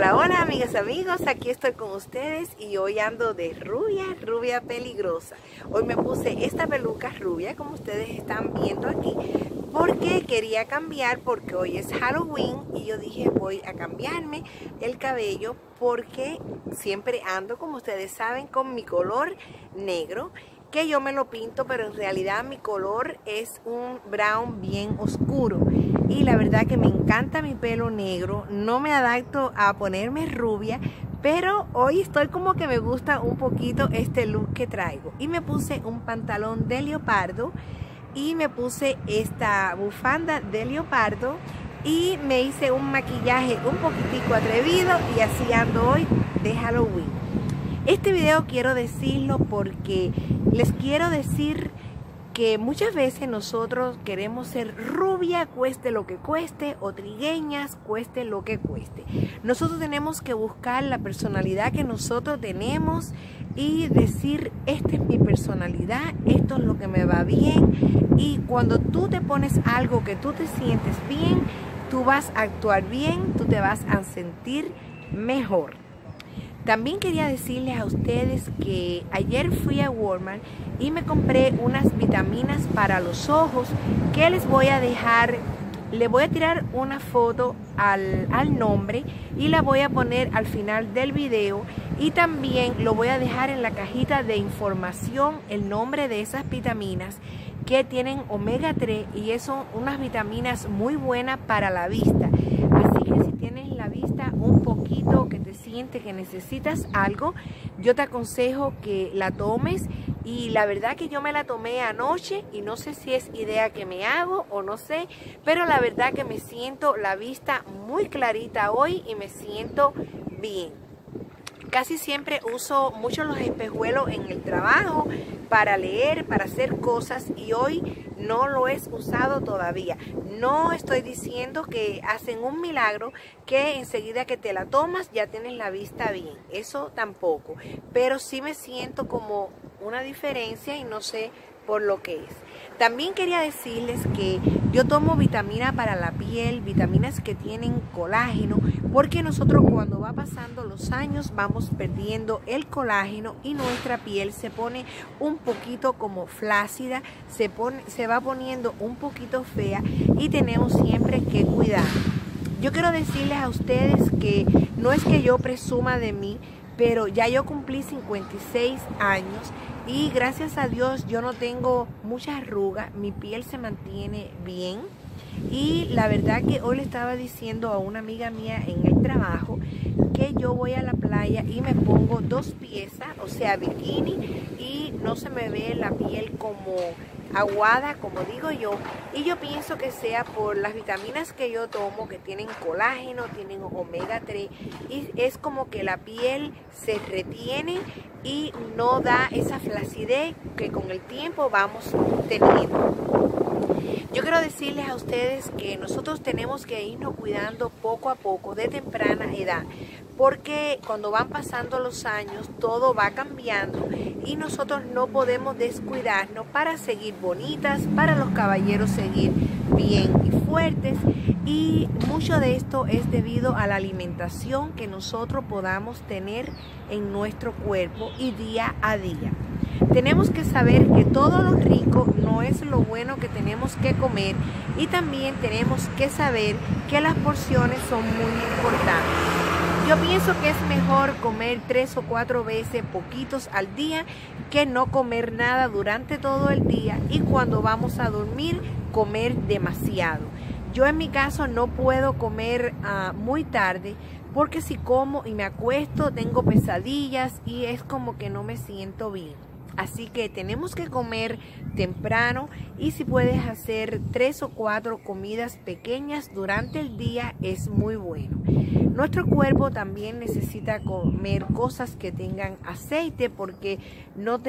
Hola, hola amigas, amigos, aquí estoy con ustedes y hoy ando de rubia peligrosa. Hoy me puse esta peluca rubia como ustedes están viendo aquí porque quería cambiar, porque hoy es Halloween y yo dije voy a cambiarme el cabello porque siempre ando, como ustedes saben, con mi color negro que yo me lo pinto, pero en realidad mi color es un brown bien oscuro. Y la verdad que me encanta mi pelo negro, no me adapto a ponerme rubia, pero hoy estoy como que me gusta un poquito este look que traigo. Y me puse un pantalón de leopardo y me puse esta bufanda de leopardo y me hice un maquillaje un poquitico atrevido y así ando hoy de Halloween. Este video quiero decirlo porque les quiero decir que muchas veces nosotros queremos ser rubia, cueste lo que cueste, o trigueñas, cueste lo que cueste. Nosotros tenemos que buscar la personalidad que nosotros tenemos y decir, esta es mi personalidad, esto es lo que me va bien. Y cuando tú te pones algo que tú te sientes bien, tú vas a actuar bien, tú te vas a sentir mejor. También quería decirles a ustedes que ayer fui a Walmart y me compré unas vitaminas para los ojos que les voy a dejar, le voy a tirar una foto al nombre y la voy a poner al final del video, y también lo voy a dejar en la cajita de información el nombre de esas vitaminas que tienen omega 3 y son unas vitaminas muy buenas para la vista. Así que si tienes la vista un poquito que te siente que necesitas algo, yo te aconsejo que la tomes. Y la verdad que yo me la tomé anoche y no sé si es idea que me hago o no sé, pero la verdad que me siento la vista muy clarita hoy y me siento bien. Casi siempre uso mucho los espejuelos en el trabajo para leer, para hacer cosas, y hoy no lo he usado todavía. No estoy diciendo que hacen un milagro que enseguida que te la tomas ya tienes la vista bien, eso tampoco, pero sí me siento como una diferencia y no sé por lo que es. También quería decirles que yo tomo vitamina para la piel, vitaminas que tienen colágeno, porque nosotros cuando va pasando los años vamos perdiendo el colágeno y nuestra piel se pone un poquito como flácida, se va poniendo un poquito fea y tenemos siempre que cuidar. Yo quiero decirles a ustedes que no es que yo presuma de mí, pero ya yo cumplí 56 años y gracias a Dios yo no tengo muchas arrugas, mi piel se mantiene bien. Y la verdad que hoy le estaba diciendo a una amiga mía en el trabajo que yo voy a la playa y me pongo dos piezas, o sea bikini, y no se me ve la piel como aguada, como digo yo, y yo pienso que sea por las vitaminas que yo tomo, que tienen colágeno, tienen omega 3, y es como que la piel se retiene y no da esa flacidez que con el tiempo vamos teniendo. Yo quiero decirles a ustedes que nosotros tenemos que irnos cuidando poco a poco de temprana edad, porque cuando van pasando los años todo va cambiando y nosotros no podemos descuidarnos para seguir bonitas, para los caballeros seguir bien y fuertes, y mucho de esto es debido a la alimentación que nosotros podamos tener en nuestro cuerpo y día a día. Tenemos que saber que todo lo rico no es lo bueno que tenemos que comer, y también tenemos que saber que las porciones son muy importantes. Yo pienso que es mejor comer 3 o 4 veces poquitos al día que no comer nada durante todo el día, y cuando vamos a dormir comer demasiado. Yo en mi caso no puedo comer muy tarde, porque si como y me acuesto tengo pesadillas y es como que no me siento bien. Así que tenemos que comer temprano, y si puedes hacer 3 o 4 comidas pequeñas durante el día es muy bueno. Nuestro cuerpo también necesita comer cosas que tengan aceite, porque no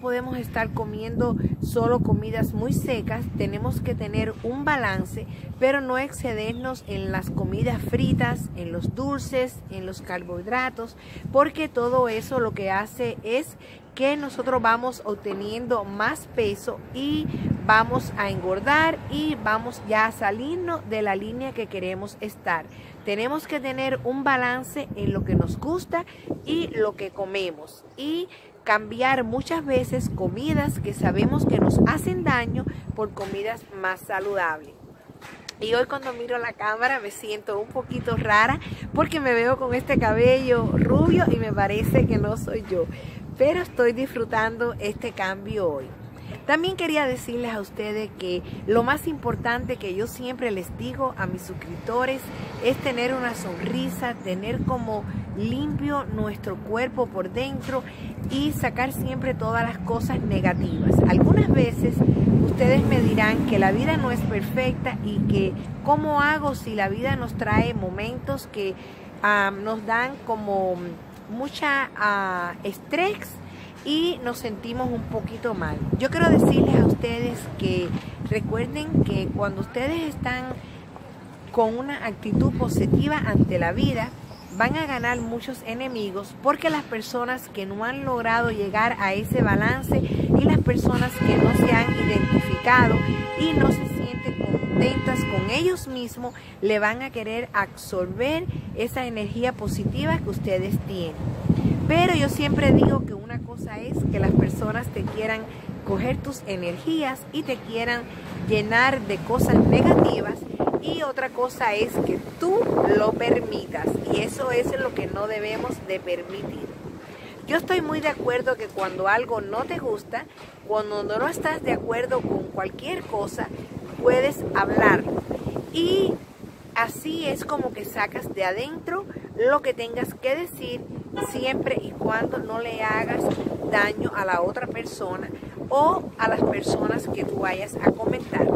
podemos estar comiendo solo comidas muy secas. Tenemos que tener un balance, pero no excedernos en las comidas fritas, en los dulces, en los carbohidratos, porque todo eso lo que hace es que nosotros vamos obteniendo más peso y vamos a engordar y vamos ya a salirnos de la línea que queremos estar. Tenemos que tener un balance en lo que nos gusta y lo que comemos, y cambiar muchas veces comidas que sabemos que nos hacen daño por comidas más saludables. Y hoy cuando miro la cámara me siento un poquito rara porque me veo con este cabello rubio y me parece que no soy yo, pero estoy disfrutando este cambio hoy. También quería decirles a ustedes que lo más importante que yo siempre les digo a mis suscriptores es tener una sonrisa, tener como limpio nuestro cuerpo por dentro y sacar siempre todas las cosas negativas. Algunas veces ustedes me dirán que la vida no es perfecta y que ¿cómo hago si la vida nos trae momentos que nos dan como mucha estrés y nos sentimos un poquito mal? Yo quiero decirles a ustedes que recuerden que cuando ustedes están con una actitud positiva ante la vida, van a ganar muchos enemigos, porque las personas que no han logrado llegar a ese balance y las personas que no se han identificado y no se sienten contentas con ellos mismos, le van a querer absorber esa energía positiva que ustedes tienen. Pero yo siempre digo que una cosa es que las personas te quieran coger tus energías y te quieran llenar de cosas negativas, y otra cosa es que tú lo permitas, y eso es lo que no debemos de permitir. Yo estoy muy de acuerdo que cuando algo no te gusta, cuando no estás de acuerdo con cualquier cosa, puedes hablar, y así es como que sacas de adentro lo que tengas que decir, siempre y cuando no le hagas daño a la otra persona o a las personas que tú vayas a comentar.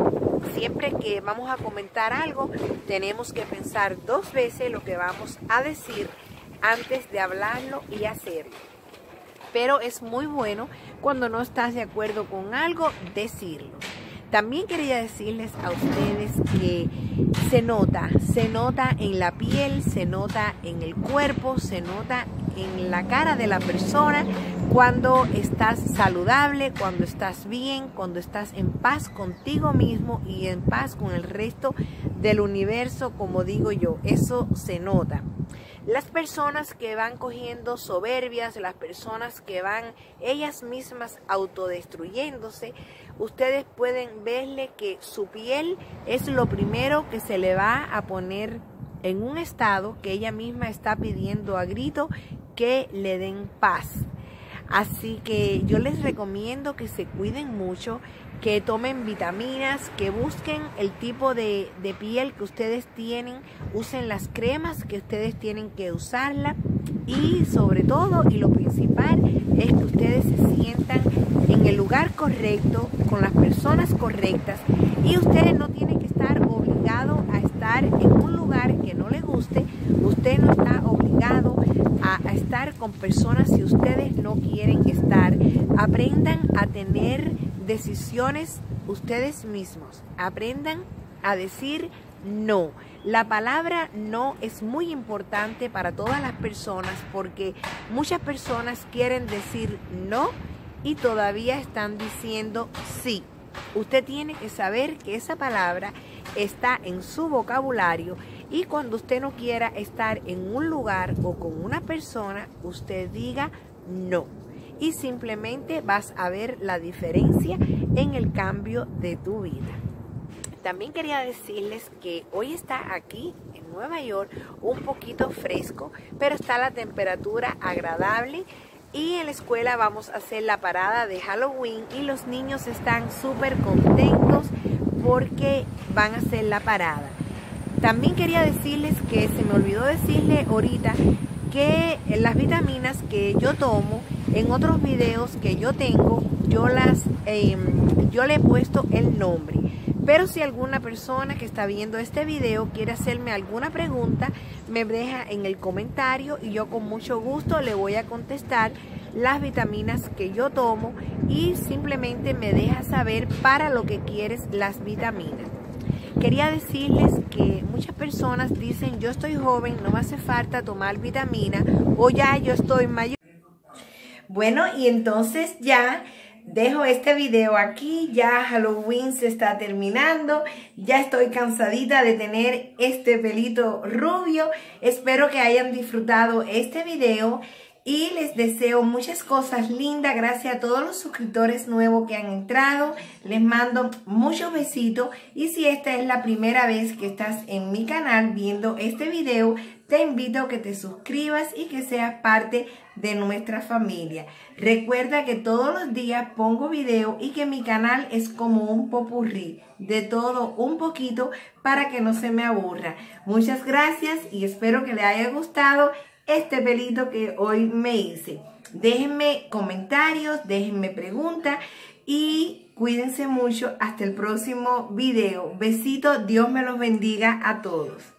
Siempre que vamos a comentar algo, tenemos que pensar 2 veces lo que vamos a decir antes de hablarlo y hacerlo. Pero es muy bueno cuando no estás de acuerdo con algo, decirlo. También quería decirles a ustedes que se nota en la piel, se nota en el cuerpo, se nota en la cara de la persona cuando estás saludable, cuando estás bien, cuando estás en paz contigo mismo y en paz con el resto del universo, como digo yo, eso se nota. Las personas que van cogiendo soberbias, las personas que van ellas mismas autodestruyéndose, ustedes pueden verle que su piel es lo primero que se le va a poner en un estado que ella misma está pidiendo a grito que le den paz. Así que yo les recomiendo que se cuiden mucho, que tomen vitaminas, que busquen el tipo de piel que ustedes tienen, usen las cremas que ustedes tienen que usarla, y sobre todo y lo principal es que ustedes se sientan en el lugar correcto, con las personas correctas, y ustedes no tienen que estar obligados a estar en un lugar que no les guste. Usted no está obligado a estar con personas si ustedes no quieren estar. Aprendan a tener decisiones ustedes mismos, aprendan a decir no. La palabra no es muy importante para todas las personas, porque muchas personas quieren decir no y todavía están diciendo sí. Usted tiene que saber que esa palabra está en su vocabulario, y cuando usted no quiera estar en un lugar o con una persona, usted diga no. Y simplemente vas a ver la diferencia en el cambio de tu vida. También quería decirles que hoy está aquí en Nueva York un poquito fresco, pero está la temperatura agradable. Y en la escuela vamos a hacer la parada de Halloween y los niños están súper contentos porque van a hacer la parada. También quería decirles que se me olvidó decirle ahorita que las vitaminas que yo tomo, en otros videos que yo tengo, yo le he puesto el nombre. Pero si alguna persona que está viendo este video quiere hacerme alguna pregunta, me deja en el comentario y yo con mucho gusto le voy a contestar las vitaminas que yo tomo, y simplemente me deja saber para lo que quieres las vitaminas. Quería decirles que muchas personas dicen yo estoy joven, no me hace falta tomar vitamina, o ya yo estoy mayor. Bueno, y entonces ya Dejo este video aquí, ya Halloween se está terminando, ya estoy cansadita de tener este pelito rubio. Espero que hayan disfrutado este video y les deseo muchas cosas lindas. Gracias a todos los suscriptores nuevos que han entrado, les mando muchos besitos. Y si esta es la primera vez que estás en mi canal viendo este video, te invito a que te suscribas y que seas parte de nuestra familia. Recuerda que todos los días pongo video y que mi canal es como un popurrí, de todo un poquito, para que no se me aburra. Muchas gracias y espero que les haya gustado este pelito que hoy me hice. Déjenme comentarios, déjenme preguntas y cuídense mucho. Hasta el próximo video. Besitos, Dios me los bendiga a todos.